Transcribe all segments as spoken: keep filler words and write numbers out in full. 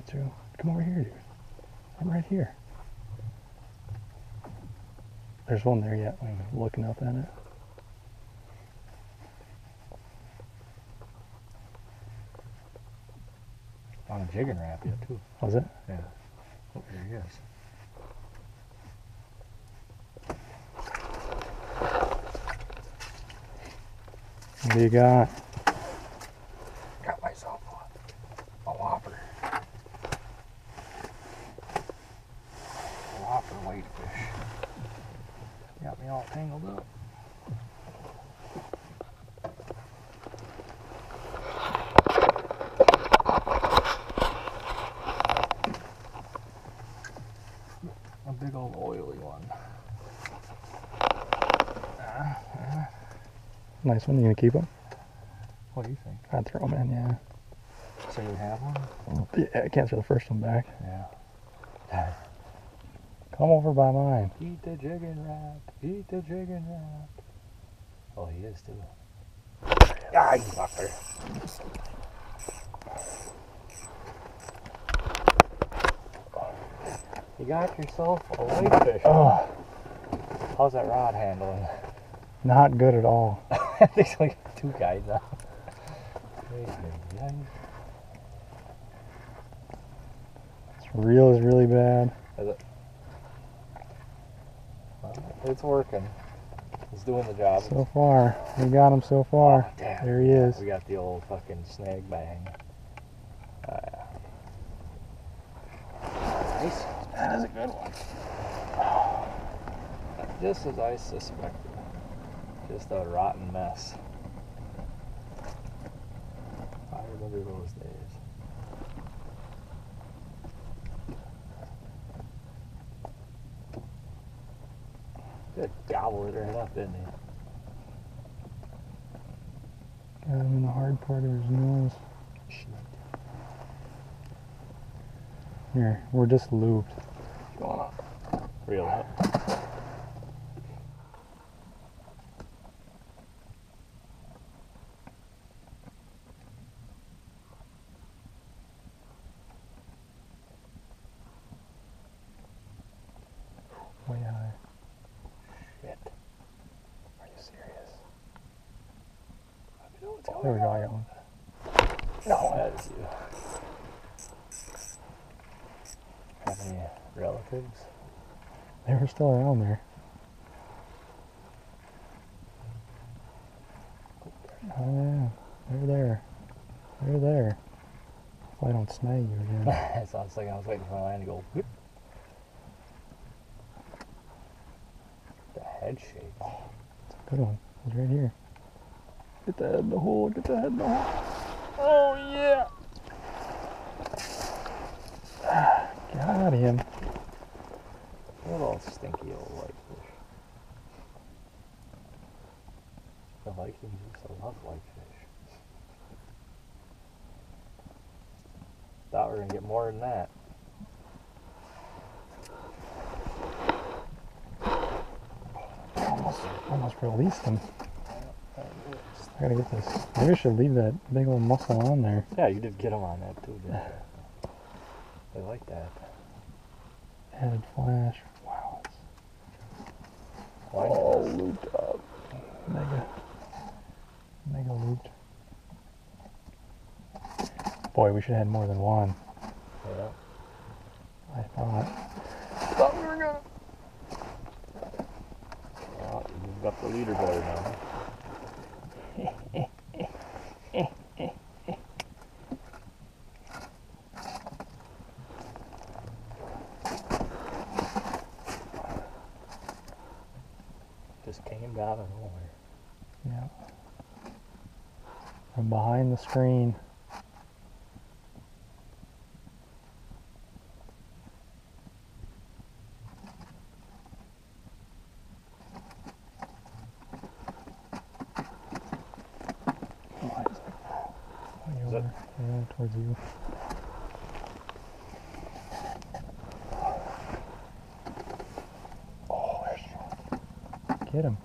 it through. Come over here, dude. I'm right here. There's one there yet. I'm looking up at it. On a jigging raft yet too. Was it? Yeah. Oh, there he is. What do you got? Got myself a, a whopper. A whopper weight fish. Got me all tangled up. A big old oily one. Uh, uh. Nice one. You gonna keep them? What do you think? I'd throw them in, yeah. So you have one? Yeah, I can't throw the first one back. Yeah. Come over by mine. Eat the jigging raft. Eat the jigging raft. Oh, he is too. Ah, you fucker. You got yourself a whitefish. Oh. How's that rod handling? Not good at all. I think it's like two guys now. This reel is really bad. Is it? Well, it's working. It's doing the job. So far. We got him so far. Oh, damn. There he is. We got the old fucking snag bang. Uh, nice. That is a good one. Oh. Just as I suspected. Just a rotten mess. I remember those days. Good gobbled it right up, didn't he? Got him in the hard part of his nose. Shit. Here, we're just looped. You wanna reel up? Way high. Shit. Are you serious? I know what's going there we go, I got one. No, that's you. Have any relatives? They were still around there. Oh yeah, they're there. They're there. Hopefully I don't snag you again. That's what I was thinking. I was waiting for my line to go. Whoop. Head shape. Oh, it's a good one. It's right here. Get the head in the hole. Get the head in the hole. Oh yeah! Ah, got him. Little stinky old whitefish. The Vikings used to love whitefish. Thought we were gonna get more than that. Almost released him. I gotta get this. Maybe I should leave that big old muscle on there. Yeah, you did get him on that too, didn't you? They like that. Headed flash. Wow. All looped up. Mega. Mega looped. Boy, we should have had more than one. Yeah. I thought. Thought we were gonna. Got the leaderboard now. Just came out of nowhere. Yeah. From behind the screen. Yeah, towards you. Oh, there's one. Get him.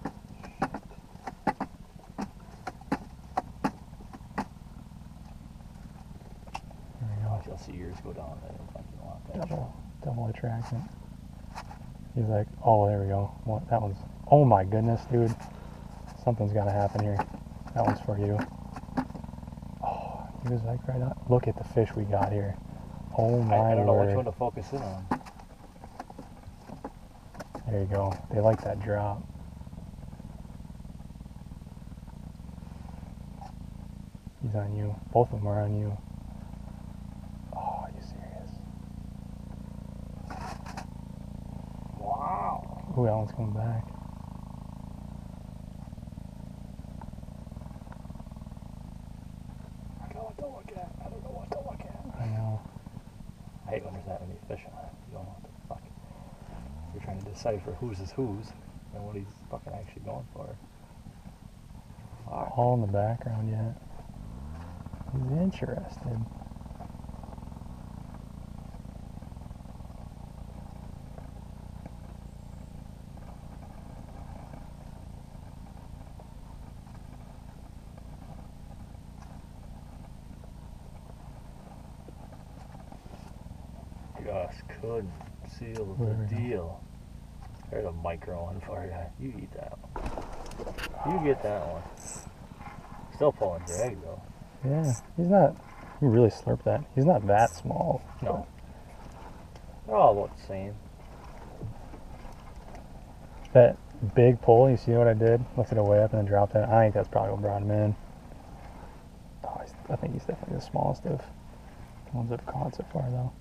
There we go. you'll see yours go down. I don't fucking want that. Double, double attraction. He's like, oh, there we go. What, that one's, oh my goodness, dude. Something's got to happen here. That one's for you. Oh, he was like right on. Look at the fish we got here. Oh my lord. I don't know which one to focus in on. There you go. They like that drop. He's on you. Both of them are on you. Oh, are you serious? Wow. Ooh, that one's coming back. I don't know what to look at. I don't know what to look at. I know. I hate when there's that many fish on it. You don't know what the fuck. You're trying to decipher whose is whose and what he's fucking actually going for. Fuck. All in the background yet. He's interested. Just couldn't seal the deal. There's a micro one for you. You eat that one. You get that one. Still pulling drag though. Yeah, he's not, you really slurp that. He's not that small. No. They're all about the same. That big pull, you see what I did? Lifted it way up and then dropped it. I think that's probably what brought him in. Oh, he's, I think he's definitely the smallest of the ones I've caught so far, though.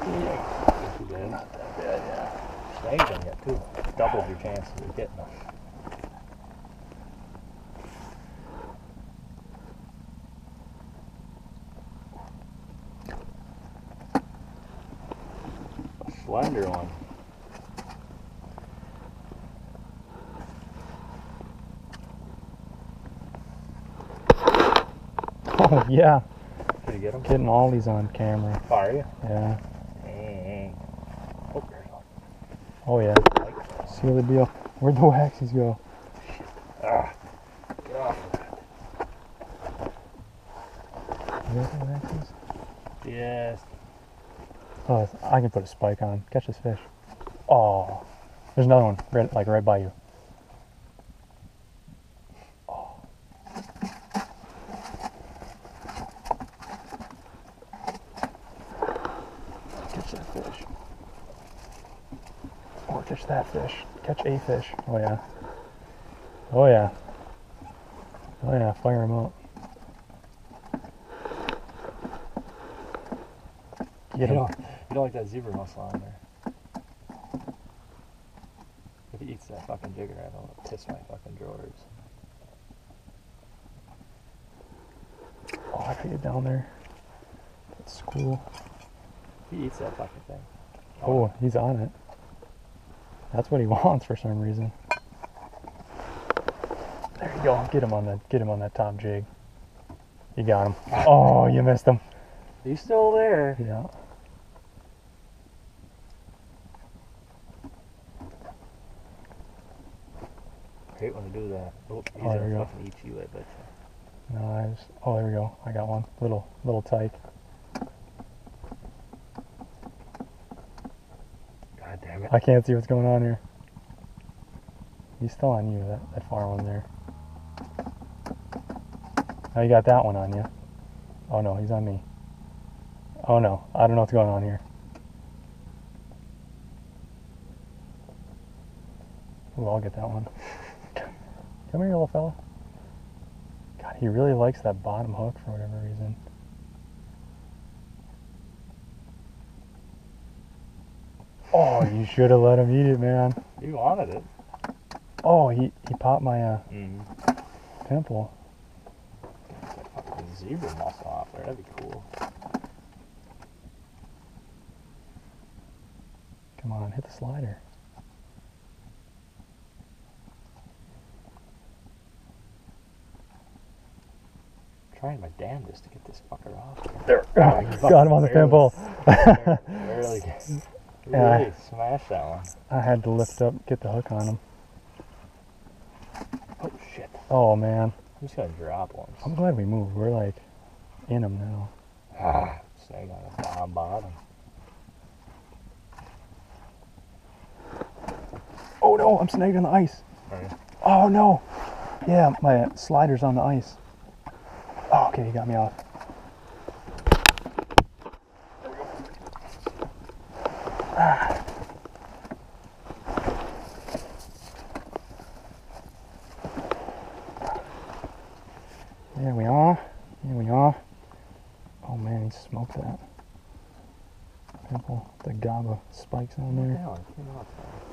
Yeah, not that bad, yeah. Snagged him yet, too. Doubles your chances of getting him. Slender one. Oh yeah. Did you get him? Getting all these on camera. Oh, are you? Yeah. Dang. Oh, there's one. Oh yeah. Like see the deal. Where'd the waxies go? Shit. Ah. Get off of that. Is that the waxies? Yes. Oh, I can put a spike on. Catch this fish. Oh, there's another one, right, like right by you. Oh. Catch that fish. Or catch that fish. Catch a fish. Oh yeah. Oh yeah. Oh yeah, fire him up. Get him. You don't like that zebra mussel on there. If he eats that fucking jigger, I don't want to piss my fucking drawers. Oh, I could get down there. That's cool. He eats that fucking thing. Oh, oh, he's on it. That's what he wants for some reason. There you go. Get him on that. Get him on that top jig. You got him. Oh, you missed him. He's still there. Yeah. I hate when to do that. Oh, he's oh, gonna fucking eat you, I bet you. Nice. Oh, there we go. I got one. Little, little tyke. God damn it. I can't see what's going on here. He's still on you, that, that far one there. Now you got that one on you. Oh no, he's on me. Oh no, I don't know what's going on here. Ooh, I'll get that one. Come here, little fella. God, he really likes that bottom hook for whatever reason. Oh, you should have let him eat it, man. You wanted it. Oh, he, he popped my uh, mm. pimple. Get that fucking zebra mussel off there, that'd be cool. Come on, hit the slider. I'm trying my damnedest to get this fucker off. There. Oh, got him on the pimple. Barely, barely, really yeah, smashed that one. I had to lift up, get the hook on him. Oh shit. Oh man. I'm just gonna drop one. I'm glad we moved. We're like in him now. Ah, Sega, estaban baratas. Oh no, I'm snagged on the ice. Okay. Oh no. Yeah, my uh, slider's on the ice. Oh, okay, he got me off. There we go. Ah. There we are. There we are. Oh man, he smoked that. Pimple, the gaba spikes on there.